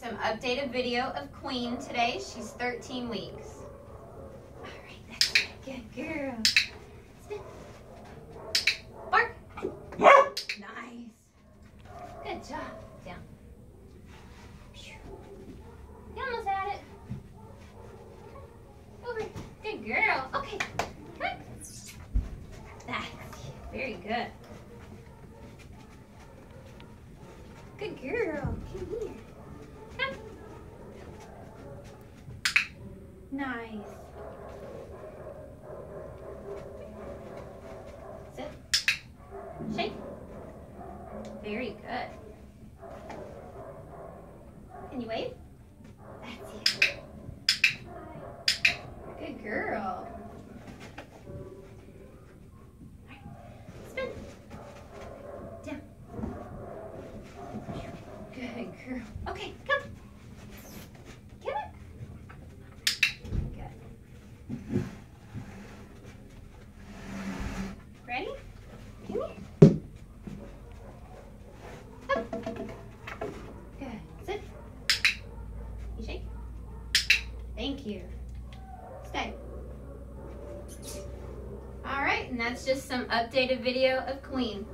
some updated video of Queen today. She's 13 weeks. All right, that's it. Good girl. Spin. Bark. Nice. Good job. Down. You almost had it. Over. Good girl. Okay. Good. That's very good. Good girl. Come here. Nice. Sit. Shake. Very good. Can you wave? That's it. Good girl. Right. Spin. Down. Good girl. Okay, come. Ready? Come here. Up. Good. Sit. You shake. Thank you. Stay. All right, and that's just some updated video of Queen.